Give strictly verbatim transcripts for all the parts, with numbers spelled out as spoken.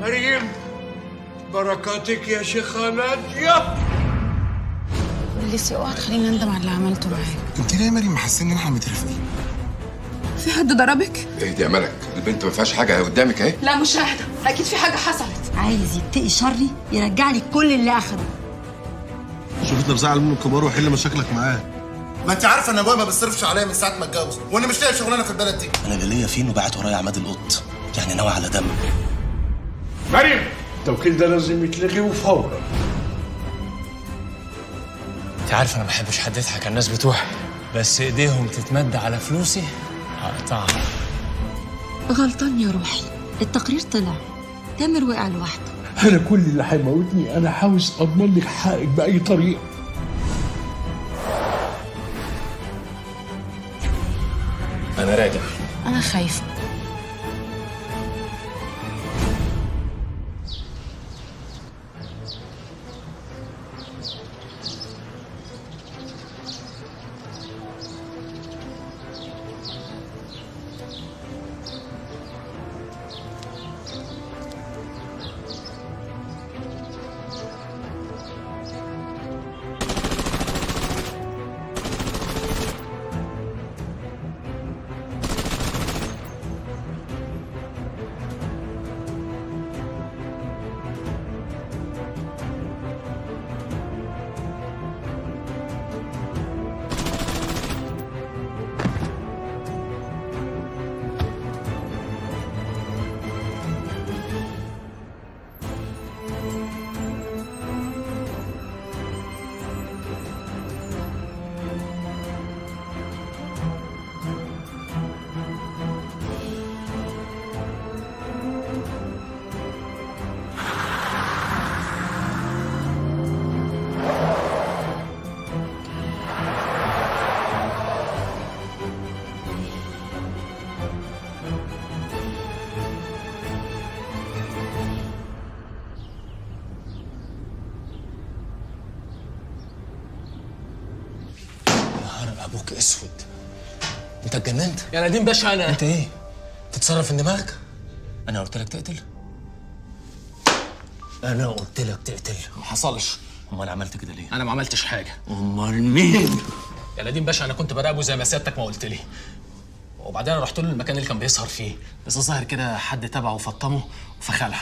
مريم بركاتك يا شيخة ناديه. اللي سي اوعى تخليني اندم على اللي عملته معاك. انت ليه يا مريم محسين ان احنا مترفقين؟ في حد ضربك؟ اهدي يا ملك، البنت ما فيهاش حاجه قدامك اهي. لا مش ههدى، اكيد في حاجه حصلت. عايز يتقي شري يرجع لي كل اللي اخده. شوف انت مزعل منه الكبار وحل مشاكلك معاه. ما انت عارفه ان ابويا ما بيصرفش عليا من ساعه ما اتجوز، وانا مش لاقي شغلانه في البلد دي. انا اللي ليا فين وبعت ورايا عماد القط، يعني ناوي على دم. مريم التوكيل ده لازم يتلغي وفورا. انت عارفه انا ما بحبش حد يضحك على الناس بتوعي، بس ايديهم تتمد على فلوسي هقطعها. غلطان يا روحي، التقرير طلع، تامر وقع لوحده. انا كل اللي هيموتني انا عاوز اضمن لك حقك باي طريقه. انا راجع. انا خايفه. ابوك اسود، انت اتجننت يا نديم باشا. انا انت ايه تتصرف من دماغك؟ انا قلت لك تقتل، انا قلت لك تقتل. ما حصلش. امال عملت كده ليه؟ انا ما عملتش حاجه. امال مين يا نديم باشا؟ انا كنت براقبه زي ما سيادتك ما قلت لي، وبعدين انا رحت له المكان اللي كان بيسهر فيه، بس ظاهر كده حد تبعه وفطمه وفخلع.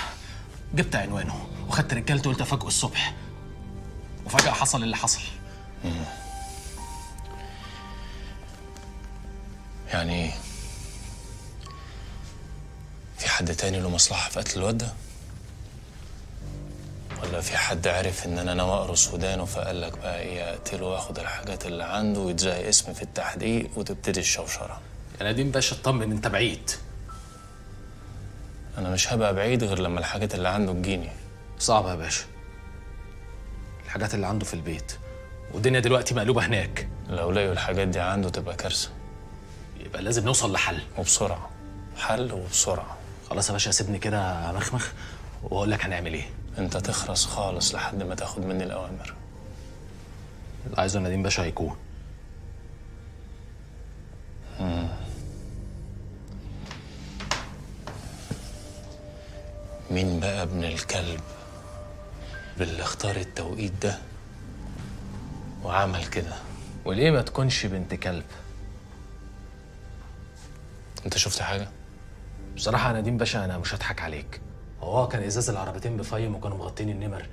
جبت عنوانه وخدت رجالته وقلت افاجئه الصبح، وفجاه حصل اللي حصل. مم. يعني في حد تاني له مصلحة في قتل الواد ده؟ ولا في حد عرف إن أنا ناوي أقرص ودانه فقال لك بقى إيه، أقتله وآخد الحاجات اللي عنده ويتزاي اسمي في التحقيق وتبتدي الشوشرة؟ يا نديم باشا اطمن، أنت بعيد. أنا مش هبقى بعيد غير لما الحاجات اللي عنده تجيني. صعبة يا باشا. الحاجات اللي عنده في البيت، والدنيا دلوقتي مقلوبة هناك. لو لقوا الحاجات دي عنده تبقى كارثة. يبقى لازم نوصل لحل وبسرعه. حل وبسرعه. خلاص يا باشا سيبني كده مخمخ واقول لك هنعمل ايه. انت تخرس خالص لحد ما تاخد مني الاوامر. اللي عايزه نديم باشا هيكون. امم مين بقى ابن الكلب اللي اختار التوقيت ده وعمل كده؟ وليه ما تكونش بنت كلب؟ انت شفت حاجه؟ بصراحه يا نديم باشا انا مش هضحك عليك، هو كان ازاز العربتين بفيم وكانوا مغطين النمر،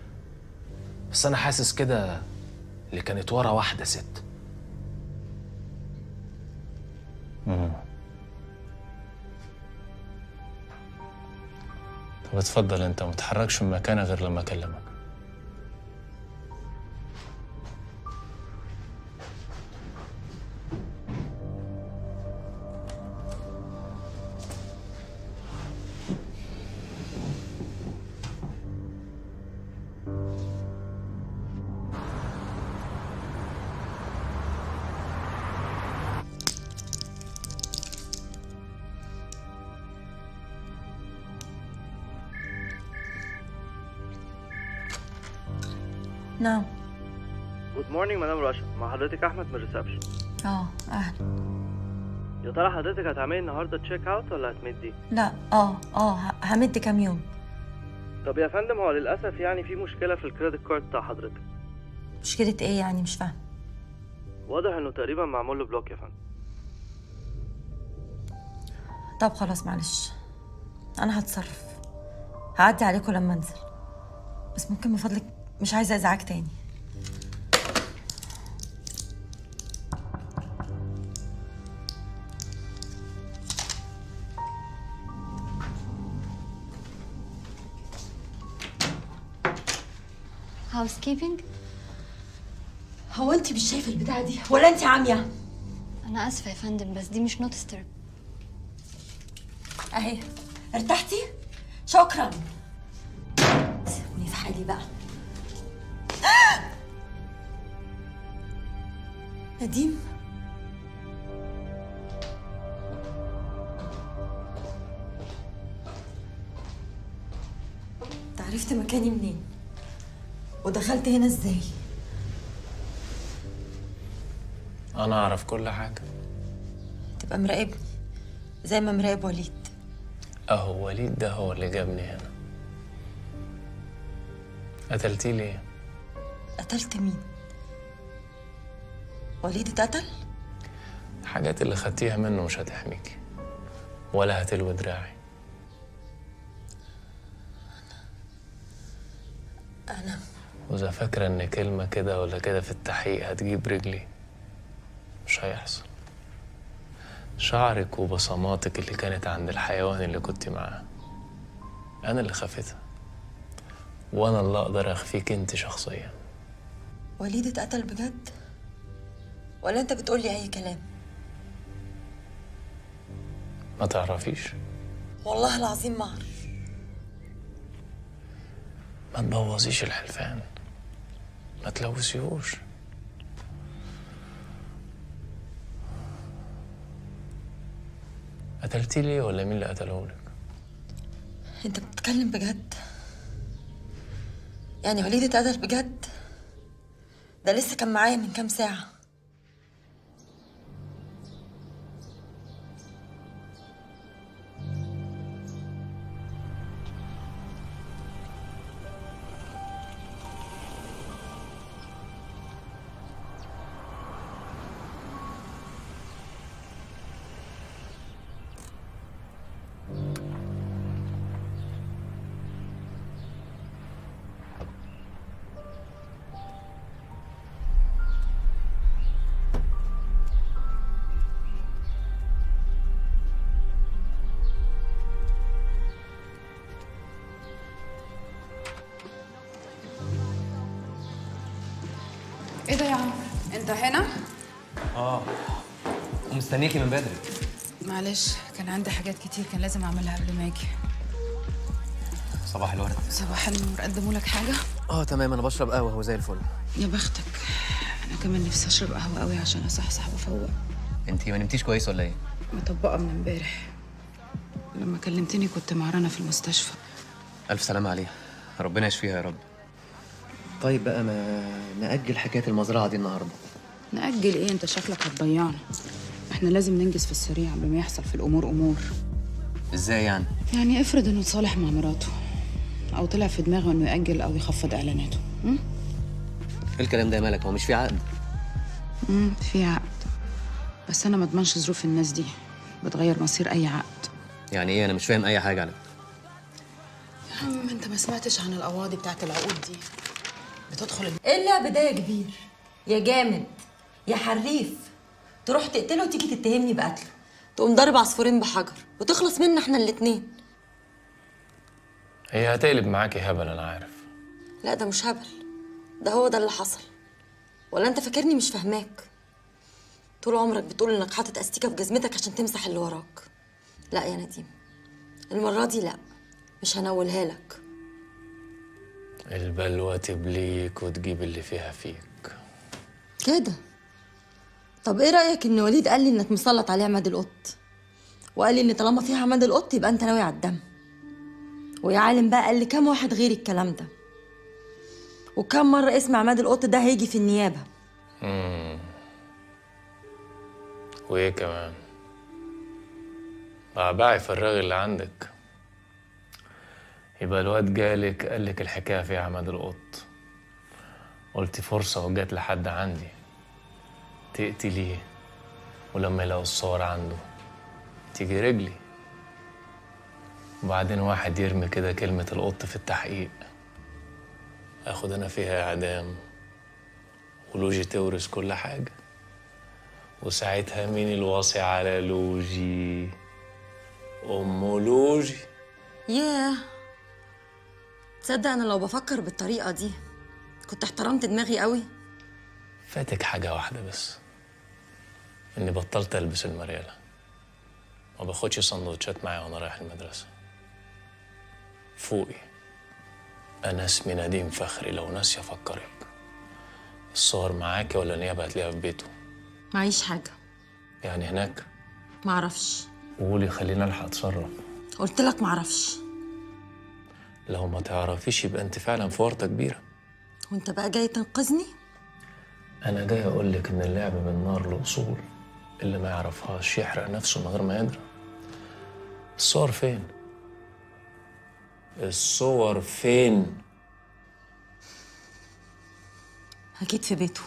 بس انا حاسس كده اللي كانت ورا واحده ست. امم طب اتفضل انت، ما تتحركش من مكانك غير لما اكلمك. نعم. جود مورنينج مدام رشا، مع حضرتك احمد من الريسبشن. اه اهلا. يا ترى حضرتك هتعملي النهارده تشيك اوت ولا هتمدي؟ لا اه اه همد كام يوم. طب يا فندم هو للاسف يعني في مشكله في الكريدت كارد بتاع حضرتك. مشكله ايه يعني؟ مش فاهم. واضح انه تقريبا معمول له بلوك يا فندم. طب خلاص معلش انا هتصرف، هعدي عليكم لما انزل، بس ممكن من فضلك مش عايزه ازعجك تاني. هاوس كيبنج؟ هو انت مش شايفه البتاعه دي ولا انت عاميه؟ انا اسفه يا فندم بس دي مش نوت سترب. اهي ارتحتي؟ شكرا. سيبوني في حالي بقى. نديم انت عرفت مكاني منين؟ ودخلت هنا ازاي؟ انا اعرف كل حاجه. تبقى مراقبني زي ما مراقب وليد. اهو وليد ده هو اللي جابني هنا. قتلتيه ليه؟ قتلت مين؟ وليد اتقتل؟ الحاجات اللي خدتيها منه مش هتحميكي ولا هتلوي دراعي. انا انا وإذا فاكرة ان كلمة كده ولا كده في التحقيق هتجيب رجلي، مش هيحصل. شعرك وبصماتك اللي كانت عند الحيوان اللي كنت معاه انا اللي خافتها، وانا اللي اقدر اخفيك انت شخصيا. وليد اتقتل بجد ولا انت بتقولي اي كلام؟ ما تعرفيش؟ والله العظيم ما اعرف. ما تبوظيش الحلفان، ما تلوثيهوش. قتلتيه ليه ولا مين اللي قتلهولك؟ انت بتتكلم بجد؟ يعني وليد اتقتل بجد؟ ده لسه كان معايا من كام ساعة. ايه ده يا عمرو؟ انت هنا؟ اه ومستنيكي من بدري. معلش كان عندي حاجات كتير كان لازم اعملها قبل ما اجي. صباح الورد. صباح النور. قدموا لك حاجه؟ اه تمام انا بشرب قهوه اهو زي الفل. يا بختك، انا كمان نفسي اشرب قهوه قوي عشان اصحصح وافوق. انت ما نمتيش كويس ولا ايه؟ مطبقه من امبارح. لما كلمتني كنت معرانه في المستشفى. الف سلامه عليها، ربنا يشفيها يا رب. طيب بقى ما نأجل حكاية المزرعة دي النهارده. نأجل إيه؟ أنت شكلك هتضيعنا. إحنا لازم ننجز في السريع قبل ما يحصل في الأمور أمور. إزاي يعني؟ يعني افرض إنه اتصالح مع مراته أو طلع في دماغه إنه يأجل أو يخفض إعلاناته. إيه الكلام ده يا مالك؟ هو مش في عقد؟ امم في عقد. بس أنا ما أضمنش ظروف الناس دي، بتغير مصير أي عقد. يعني إيه؟ أنا مش فاهم أي حاجة على فكرة. يا عم أنت ما سمعتش عن القواضي بتاعت العقود دي؟ بتدخل ايه اللعب ده يا كبير يا جامد يا حريف؟ تروح تقتله وتيجي تتهمني بقتله، تقوم ضارب عصفورين بحجر وتخلص منا احنا الاتنين. هي هتقلب معاكي هبل انا عارف. لا ده مش هبل، ده هو ده اللي حصل. ولا انت فاكرني مش فاهماك؟ طول عمرك بتقول انك حاطط استيكه في جزمتك عشان تمسح اللي وراك. لا يا نديم المره دي لا، مش هنولها لك. البلوى تبليك وتجيب اللي فيها فيك كده. طب ايه رايك ان وليد قال لي انك مسلط عليه عماد القط، وقال لي ان طالما فيها عماد القط يبقى انت ناوي على الدم، ويا عالم بقى قال لي كام واحد غير الكلام ده، وكم مره اسم عماد القط ده هيجي في النيابه. امم وايه كمان؟ بعبعي في الراجل اللي عندك. يبقى الواد جالك قال لك الحكايه فيها عماد القط. قلت فرصه وجت لحد عندي تقتليه، ولما يلاقوا الصور عنده تيجي رجلي. وبعدين واحد يرمي كده كلمه القط في التحقيق، اخد انا فيها اعدام ولوجي تورث كل حاجه، وساعتها مين الواصي على لوجي؟ ام لوجي. ياه، تصدق انا لو بفكر بالطريقه دي كنت احترمت دماغي قوي. فاتك حاجه واحده بس، اني بطلت البس المرياله، ما باخدش سندوتشات معايا وانا رايح المدرسه. فوقي انا اسمي نديم فخري، لو ناسيه افكرك. الصور معاكي ولا نيابه هتلاقيها في بيته؟ معيش حاجه. يعني هناك؟ معرفش. قولي خلينا الحق اتصرف. قلت لك معرفش. لو ما تعرفيش يبقى انت فعلا في ورطه كبيره. وانت بقى جاي تنقذني؟ انا جاي اقول لك ان اللعب بالنار له اصول، اللي ما يعرفهاش يحرق نفسه من غير ما يدري. الصور فين؟ الصور فين؟ اكيد في بيته.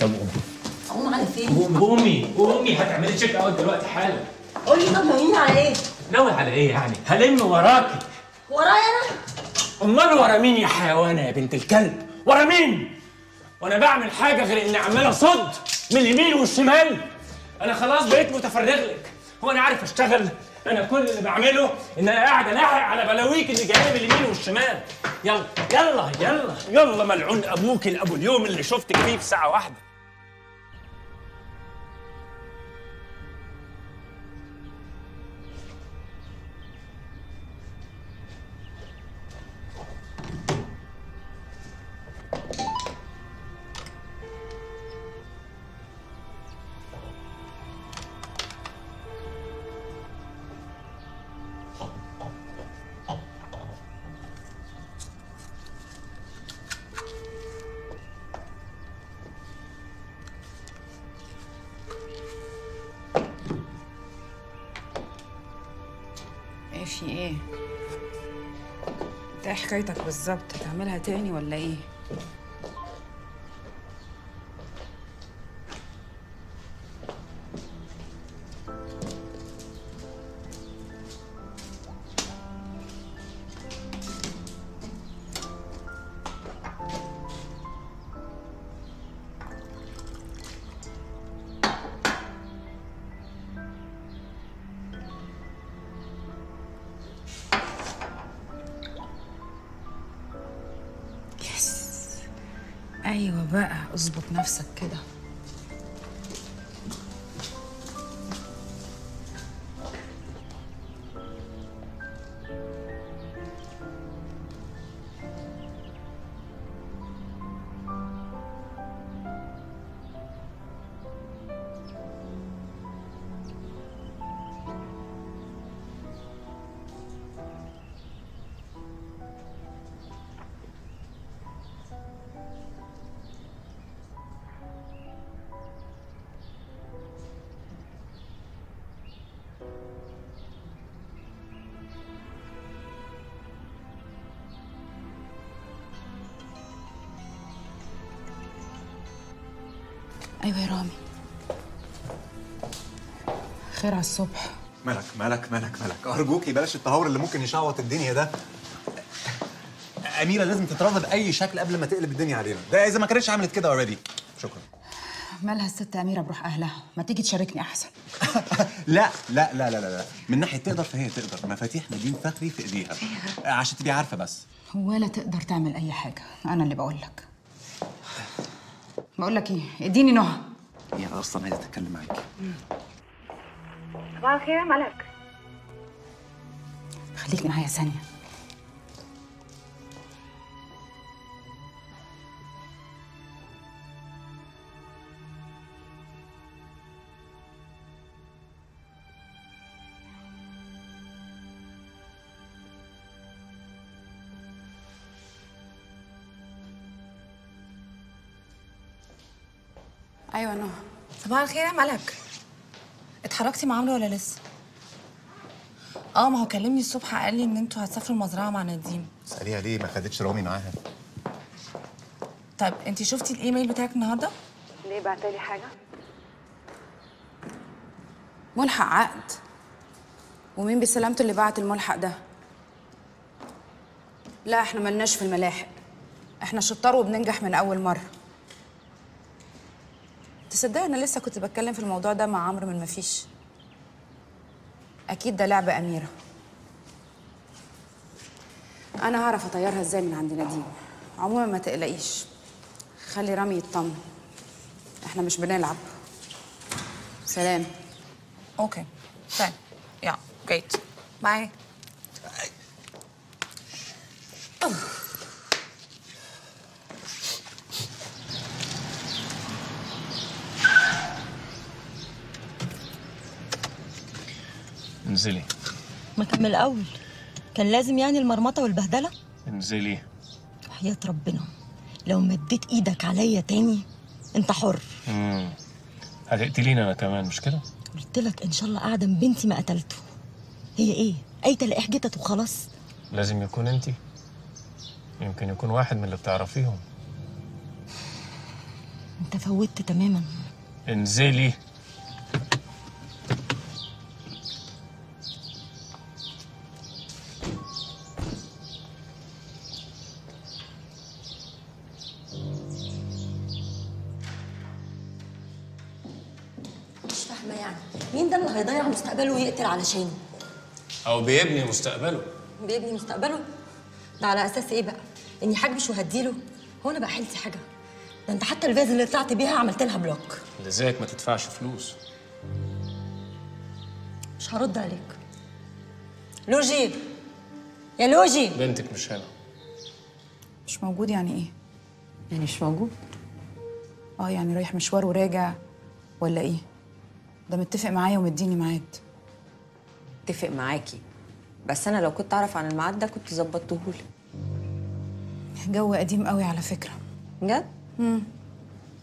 طب قومي. قوم على فين؟ قومي قومي قومي، هتعملي تشيك اوت دلوقتي حالا. قولي طب ناويين على ايه؟ ناوي على ايه يعني؟ هلم وراكي. ورايا انا؟ امال ورا مين يا حيوانه يا بنت الكلب؟ ورا مين؟ وانا بعمل حاجه غير اني عمال اصد من اليمين والشمال؟ انا خلاص بقيت متفرغ لك، هو انا عارف اشتغل؟ انا كل اللي بعمله ان انا قاعد الاحق على بلاويك اللي جايه من اليمين والشمال. يلا يلا يلا يلا ملعون ابوك الابو اليوم اللي شفتك فيه في ساعه واحده. ماشي ايه؟ انت ايه حكايتك بالظبط؟ هتعملها تاني ولا ايه؟ ايوه بقى اظبط نفسك كده. ايوه يا رامي، خير على الصبح. مالك مالك مالك مالك، ارجوكي بلاش التهور اللي ممكن يشعوط الدنيا ده. اميره لازم تتراضى باي شكل قبل ما تقلب الدنيا علينا، ده اذا ما كانتش عملت كده اوريدي. شكرا. مالها الست اميره بروح اهلها، ما تيجي تشاركني احسن. لا لا لا لا لا، من ناحيه تقدر فهي تقدر، مفاتيح نديم فخري في ايديها، عشان تبقي عارفه بس. ولا تقدر تعمل اي حاجه، انا اللي بقول لك. بقول لك ايه، اديني نوحة. هي اصلا عايزه تتكلم معاكي. صباح الخير يا ملك. خليك معايا ثانيه. ايوه نوح. صباح الخير يا ملك. اتحركتي مع عمرو ولا لسه؟ اه ما هو كلمني الصبح قال لي ان انتوا هتسافروا المزرعه مع نديم. اساليها ليه ما خدتش رامي معاها؟ طب انت شفتي الايميل بتاعك النهارده؟ ليه بعتلي حاجه؟ ملحق عقد. ومين بسلامته اللي بعت الملحق ده؟ لا احنا ملناش في الملاحق، احنا شطار وبننجح من اول مره. تصدقي انا لسه كنت بتكلم في الموضوع ده مع عمرو من مفيش. اكيد ده لعب اميره. انا هعرف اطيرها ازاي من عند نديم. عموما ما تقلقيش، خلي رامي يطمن، احنا مش بنلعب. سلام. اوكي سلام. يا جيت باي. انزلي. ما كان من الاول كان لازم يعني المرمطه والبهدله. انزلي وحياه ربنا لو مديت ايدك عليا تاني انت حر. امم هتقتليني انا كمان مش كده؟ قلت لك ان شاء الله قاعده من بنتي ما قتلته. هي ايه قايته لقاح جتت وخلاص؟ لازم يكون انت، يمكن يكون واحد من اللي بتعرفيهم. انت فوتت تماما. انزلي. هيضيع مستقبله ويقتل علشانه. أو بيبني مستقبله. بيبني مستقبله؟ ده على أساس إيه بقى؟ إني حاجبش وهديله؟ هو أنا بقى حيلتي حاجة؟ ده أنت حتى الفيز اللي طلعت بيها عملت لها بلوك. لذلك ما تدفعش فلوس. مش هرد عليك. لوجي. يا لوجي. بنتك مش هنا. مش موجود يعني إيه؟ يعني مش موجود؟ أه يعني رايح مشوار وراجع ولا إيه؟ ده متفق معايا ومديني ميعاد. متفق معاكي، بس انا لو كنت اعرف عن الميعاد ده كنت ظبطتهولي. جو قديم قوي على فكره. بجد؟ امم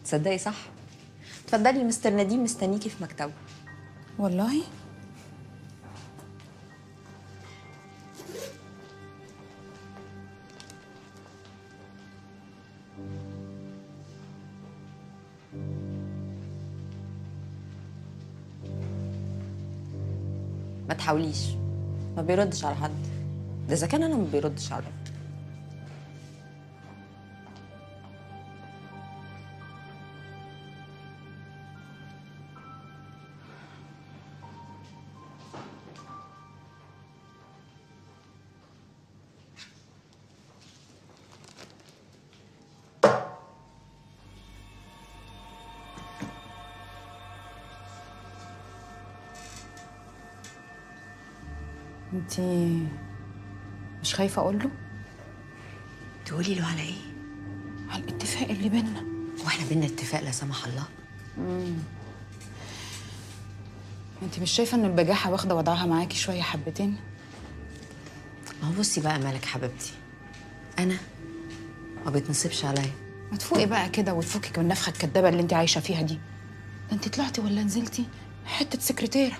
تصدقي صح. اتفضلي مستر نديم مستنيكي في مكتبه. والله؟ ما تحاوليش، ما بيردش على حد. ده اذا كان انا ما بيردش على حد. انتي مش خايفه اقول له؟ تقولي له على ايه؟ على الاتفاق اللي بينا. هو احنا بينا اتفاق لا سمح الله؟ امم انتي مش شايفه ان البجاحه واخده وضعها معاكي شويه حبتين؟ ما هو بصي بقى مالك حبيبتي، انا ما بيتنصبش عليا. ما تفوقي بقى كده وتفكك من النفخه الكدابه اللي انتي عايشه فيها دي. ده انتي طلعتي ولا نزلتي حته سكرتيره.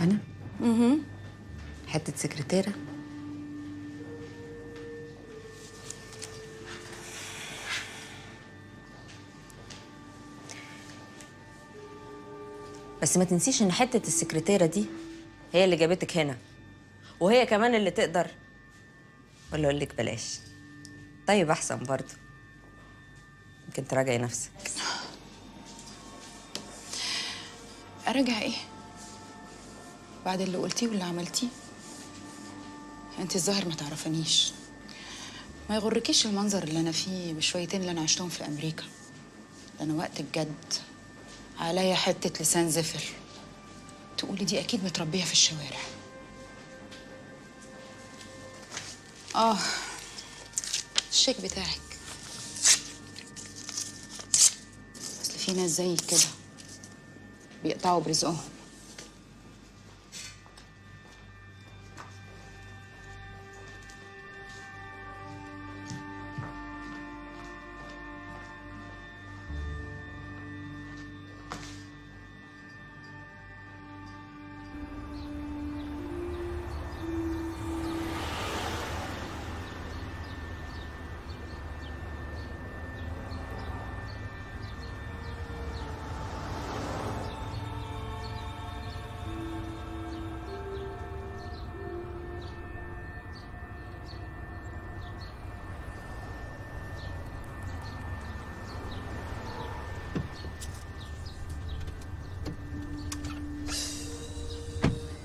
أنا؟ اها حتة سكرتيرة؟ بس ما تنسيش إن حتة السكرتيرة دي هي اللي جابتك هنا، وهي كمان اللي تقدر. ولا أقول لك بلاش؟ طيب أحسن برضه، يمكن تراجعي نفسك. أراجع إيه؟ بعد اللي قلتيه واللي عملتيه؟ انت الظاهر ما تعرفنيش. ما يغركيش المنظر اللي انا فيه بالشويتين اللي انا عشتهم في امريكا. ده انا وقت الجد عليا حته لسان زفر. تقولي دي اكيد متربيه في الشوارع. اه الشيك بتاعك. اصل في ناس زي كده بيقطعوا برزقهم.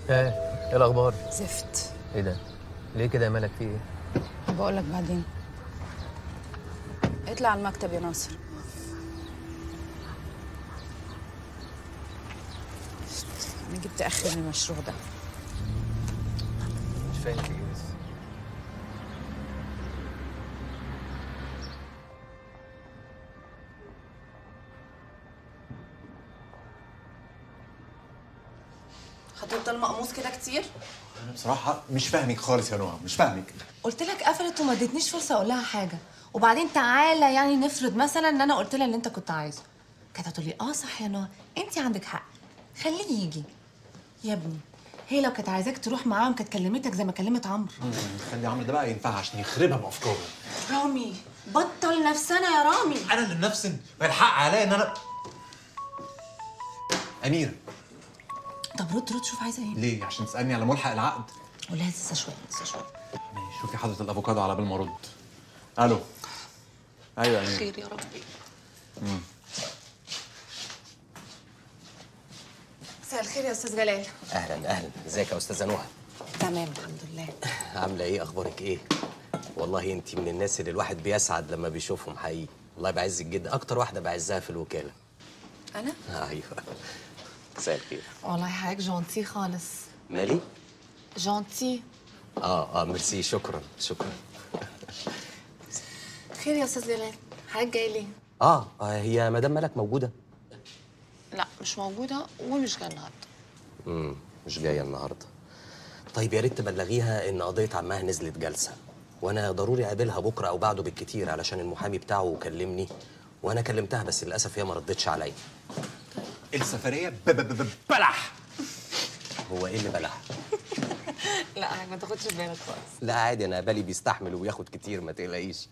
ايه ايه الاخبار؟ زفت. ايه ده؟ ليه كده يا مالك؟ في ايه؟ بقول لك بعدين. اطلع على المكتب يا ناصر. انا جبت اخر المشروع ده. مش فاهم في ايه بس. هتفضل مقموص كده كتير؟ انا بصراحه مش فاهمك خالص يا نوعه، مش فاهمك. قلت لك قفلت وما ادتنيش فرصه اقول لها حاجه، وبعدين تعالى يعني نفرض مثلا ان انا قلت لها اللي انت كنت عايزه. كانت هتقول لي اه صح يا نوع انت عندك حق، خليه يجي. يا ابني هي لو كانت عايزاك تروح معاهم كانت كلمتك زي ما كلمت عمرو. خلي عمرو ده بقى ينفع عشان يخربها بافكاره. رامي بطل نفسنا يا رامي. انا اللي بنفسن؟ ما الحق عليا ان انا اميره. طب رد رد شوف عايزه ايه. ليه؟ عشان تسالني على ملحق العقد؟ قولها لسه شويه لسه شويه. ماشي شوفي حضرة الافوكادو على بال ما ارد. الو. ايوه اميره. خير يا ربي. امم مساء الخير يا استاذ جلال. اهلا اهلا، ازيك يا استاذه نوحة؟ تمام الحمد لله. عامله ايه؟ اخبارك ايه؟ والله انت من الناس اللي الواحد بيسعد لما بيشوفهم حقيقي، والله بعزك جدا، اكتر واحده بعزها في الوكاله. انا؟ ايوه. مساء الخير. والله حضرتك جونتي خالص. مالي؟ جونتي. اه اه ميرسي، شكرا شكرا. خير يا استاذ جلال، حضرتك جاي ليه؟ اه هي مدام مالك موجوده؟ لا مش موجوده ومش جايه النهارده. امم مش جايه النهارده. طيب يا ريت تبلغيها ان قضيه عمها نزلت جلسه، وانا ضروري اقابلها بكره او بعده بالكتير علشان المحامي بتاعه كلمني، وانا كلمتها بس للاسف هي ما ردتش عليا. السفريه ببلح. هو ايه اللي بلح؟ لا ما تاخدش بالك خالص. لا عادي، انا بالي بيستحمل وياخد كتير ما تقلقيش.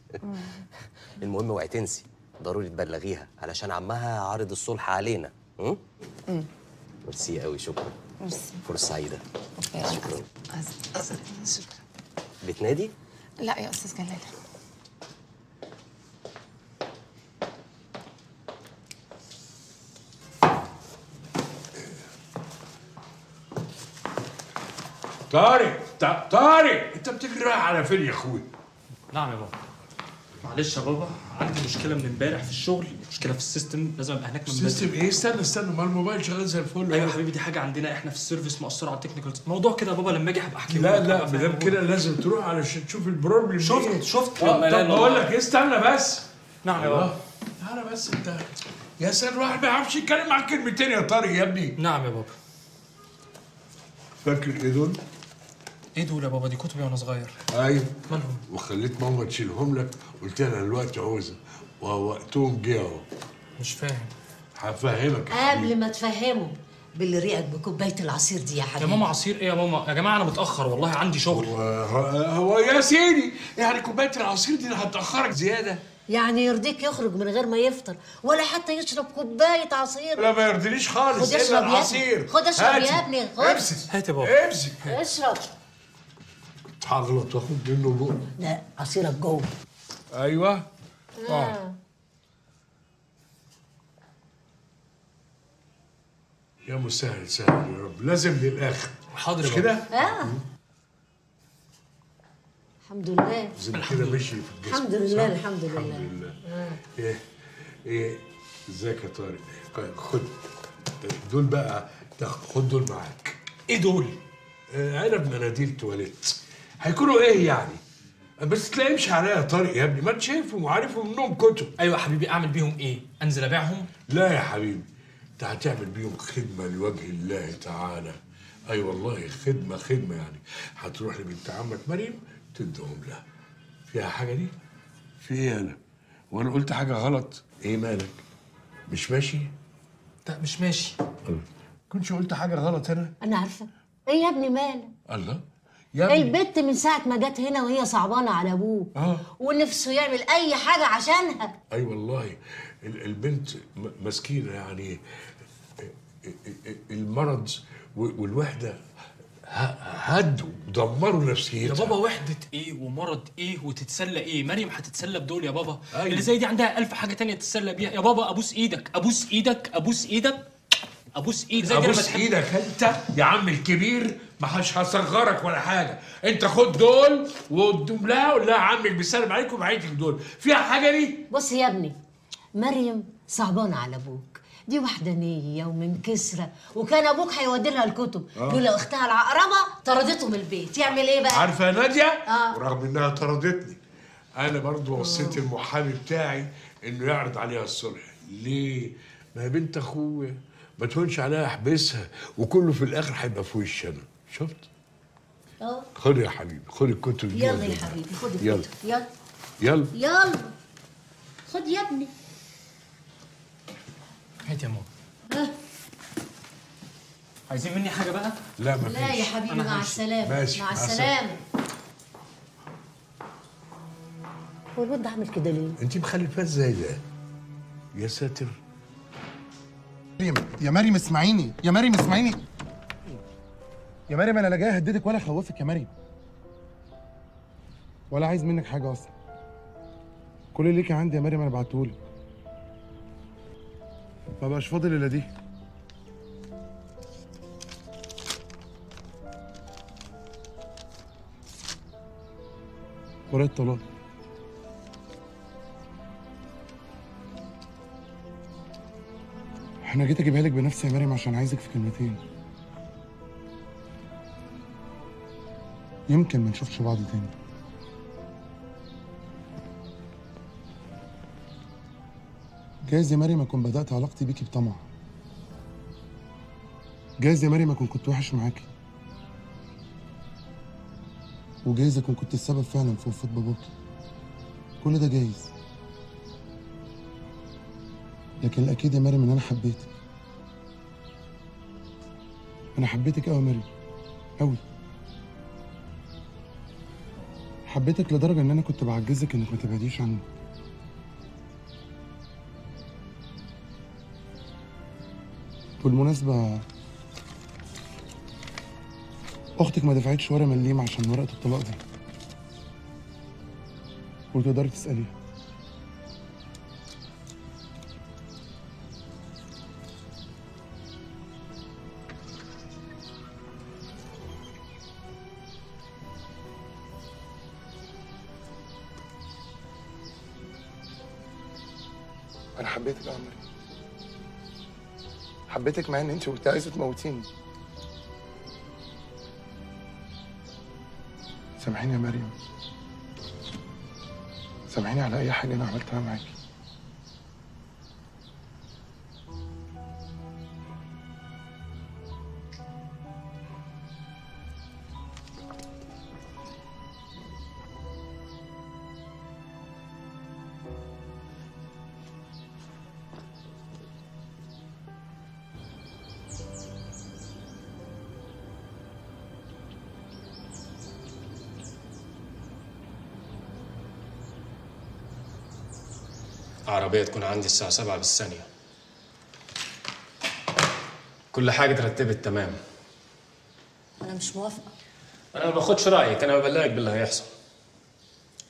المهم اوعي تنسي ضروري تبلغيها علشان عمها عارض الصلح علينا. امم ميرسي قوي، شكرا. ميرسي، فرصه سعيده. شكرا. شكرا. بتنادي؟ لا يا استاذ جلال. طارق طارق انت بتجري على فين يا اخويا؟ نعم يا بابا. معلش يا بابا عندي مشكله من امبارح في الشغل، مشكله في السيستم لازم ابقى هناك من بدري. السيستم ايه؟ استنى استنى، ما الموبايل شغال زي الفل. ايوه يا حبيبي دي حاجه عندنا احنا في السيرفيس مقصره على التكنيكال، موضوع كده يا بابا لما اجي هبقى احكي لك. لا لا ما دام كده لازم تروح علشان تشوف البروبلم. شفت شفت. طب بقول لك ايه، استنى بس. نعم يا بابا. تعالى بس انت يا سيد، الواحد ما يعرفش يتكلم معاك كلمتين يا طارق يا ابني. نعم يا بابا. فاكر ايه دول؟ ايه دول يا بابا؟ دي كتبي وانا صغير. ايوه مالهم؟ وخليت ماما تشيلهم لك، قلت لها الوقت عوزه ووقتهم جه اهو. مش فاهم. هفهمك قبل ما تفهمه باللي ريقك بكوبايه العصير دي يا حبيبي. يا ماما عصير ايه يا ماما؟ يا جماعه انا متاخر والله عندي شغل. هو, هو يا سيدي يعني كوبايه العصير دي هتاخرك زياده؟ يعني يرضيك يخرج من غير ما يفطر ولا حتى يشرب كوبايه عصير؟ لا ما يرضينيش خالص. خد اشرب عصير، خد اشرب يا ابني، خد. امسك هات يا بابا امسك اشرب. هغلط واخد منه بقى. لا عصيرك جوه. ايوه اه. يا مسهل سهل يا رب، لازم للاخر. حاضر مش كده؟ اه الحمد لله. زي كده مشي في الجسم. الحمد لله الحمد لله الحمد لله. ايه ايه ازيك يا طارق؟ خد دول بقى، خد دول معاك. ايه دول؟ علب مناديل تواليت. هيكونوا ايه يعني؟ بس تلاقيمش عليا يا طارق يا ابني، ما انت شايفهم وعارفهم انهم كتب. ايوه يا حبيبي اعمل بيهم ايه؟ انزل ابيعهم؟ لا يا حبيبي، انت هتعمل بيهم خدمه لوجه الله تعالى. اي أيوة والله خدمه خدمه يعني، هتروح لبنت عمك مريم تديهم لها. فيها حاجه دي؟ في ايه انا؟ وانا قلت حاجه غلط؟ ايه مالك؟ مش ماشي؟ لا مش ماشي. ما كنتش قلت حاجه غلط انا؟ انا عارفه. ايه يا ابني مالك؟ الله يا ابني البت من ساعة ما جت هنا وهي صعبانة على ابوه آه. ونفسه يعمل أي حاجة عشانها. أي أيوة والله البنت مسكينة يعني، المرض والوحدة هدوا ودمروا نفسيتها. يا بابا وحدة إيه ومرض إيه وتتسلى إيه؟ مريم هتتسلى بدول يا بابا. أيوة. اللي زي دي عندها ألف حاجة تانية تتسلى بيها يا بابا. أبوس إيدك أبوس إيدك أبوس إيدك أبوس إيدك زي دي. أبوس إيدك أنت يا عم الكبير ما مش هصغرك ولا حاجه، انت خد دول وقدم لها قول لها عمك بيسلم عليكم وعيتك دول، فيها حاجه دي؟ بص يا ابني، مريم صعبانه على ابوك، دي وحدانيه ومن كسره، وكان ابوك هيودي لها الكتب، يقول لو اختها العقربه طردتهم البيت، يعمل ايه بقى؟ عارفه يا ناديه؟ آه. ورغم انها طردتني انا برضو وصيت المحامي بتاعي انه يعرض عليها الصلح. ليه؟ ما هي بنت اخويا، ما تهونش عليها، احبسها وكله في الاخر هيبقى في وشي انا. شفت؟ اه خد يا حبيبي، خد الكتب دي، يلا يا حبيبي خد الكتب، يلا يلا يلا خد يا ابني، هات يا ماما. عايزين مني حاجه بقى؟ لا مفيش. لا يا حبيبي مع السلامه. ماشي مع السلامه. هو الواد ده عامل كده ليه؟ انت مخلفاه ازاي ده؟ يا ساتر. يا مريم، يا مريم اسمعيني، يا مريم اسمعيني، يا مريم انا لا جاي اهددك ولا اخوفك يا مريم، ولا عايز منك حاجه اصلا. كل اللي كان عندي يا مريم انا بعتهولك، ما بقاش فاضل الا دي. ورقه طلاق. أنا جيت أجيبها لك بنفسي يا مريم عشان عايزك في كلمتين. يمكن ما نشوفش بعض تاني. جايز يا مريم أكون بدأت علاقتي بيكي بطمع. جايز يا مريم أكون كنت وحش معاكي. وجايز أكون كنت السبب فعلا في وفاة باباكي. كل ده جايز. لكن الأكيد يا مريم إن أنا حبيتك. أنا حبيتك أوي يا مريم، أوي. حبيتك لدرجة إن أنا كنت بعجزك إنك ما تبعديش عني. بالمناسبة أختك ما دفعتش ورا مليم عشان ورقة الطلاق دي. وتقدري تسأليها. أنا حبيتك يا عمرو، حبيتك مع إن أنت كنت عايزة تموتيني. سامحيني يا مريم، سامحيني على أي حاجة أنا عملتها معاكي. عربية تكون عندي الساعة سبعة بالثانية. كل حاجة اترتبت تمام. أنا مش موافقة. أنا ما باخدش رأيك، أنا ببلغك باللي هيحصل.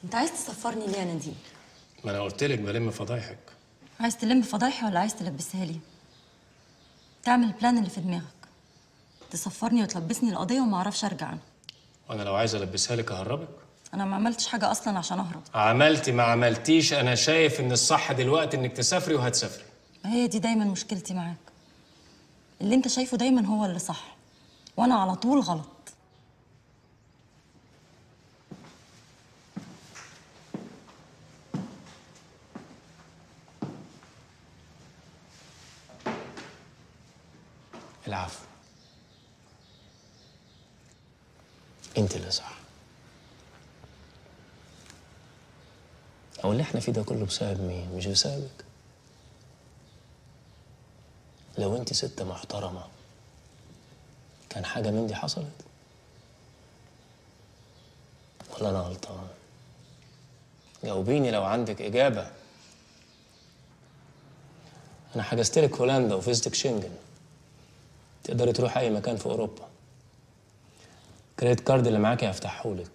أنت عايز تسفرني ليه يا نديم؟ ما أنا قلت لك بلم فضايحك. عايز تلم فضايحي ولا عايز تلبسها لي؟ تعمل البلان اللي في دماغك. تسفرني وتلبسني القضية وما أعرفش أرجع أنا. وأنا لو عايز ألبسها لك أهربك؟ أنا ما عملتش حاجة أصلاً عشان أهرب. عملتي ما عملتيش، أنا شايف إن الصح دلوقتي إنك تسافري وهتسافري. هي دي دايماً مشكلتي معاك. اللي أنت شايفه دايماً هو اللي صح، وأنا على طول غلط. العفو. أنت اللي صح. هو اللي احنا فيه ده كله بسبب مين؟ مش بسببك. لو انت ست محترمه كان حاجه من دي حصلت؟ ولا انا غلطان؟ جاوبيني لو عندك اجابه. انا حجزتلك هولندا وفيزتك شنجن، تقدري تروحي اي مكان في اوروبا. الكريدت كارد اللي معاكي هفتحهولك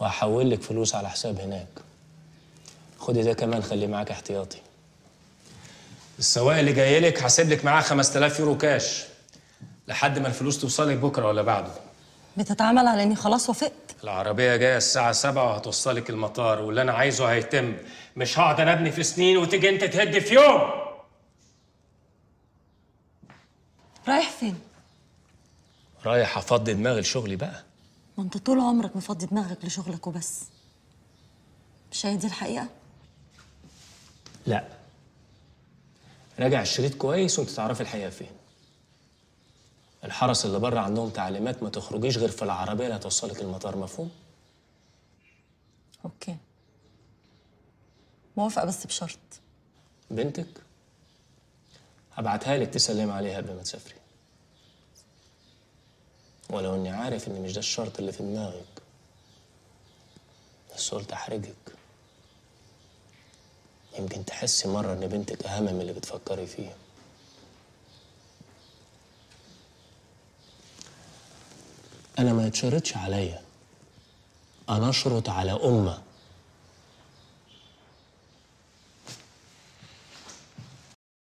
وهحول لك فلوس على حساب هناك. خدي ده كمان خليه معاك احتياطي. السواق اللي جاي لك هسيب لك معاه خمسة آلاف يورو كاش، لحد ما الفلوس توصلك بكره ولا بعده. بتتعامل على اني خلاص وافقت؟ العربيه جايه الساعه سبعة وهتوصلك المطار، واللي انا عايزه هيتم. مش هقعد انا ابني في سنين وتيجي انت تهد في يوم. رايح فين؟ رايح افضي دماغي لشغلي بقى. ما انت طول عمرك مفضي دماغك لشغلك وبس. مش هي دي الحقيقه؟ لا، راجع الشريط كويس وانت تعرفي الحقيقه فين. الحرس اللي بره عندهم تعليمات ما تخرجيش غير في العربيه اللي هتوصلك المطار، مفهوم؟ اوكي، موافقه بس بشرط. بنتك هبعتها لك تسلم عليها قبل ما تسافري، ولو اني عارف ان مش ده الشرط اللي في دماغك، بس قلت احرجك. يمكن تحسي مره ان بنتك اهم من اللي بتفكري فيه. انا ما يتشرطش عليا، انا اشرط على امه.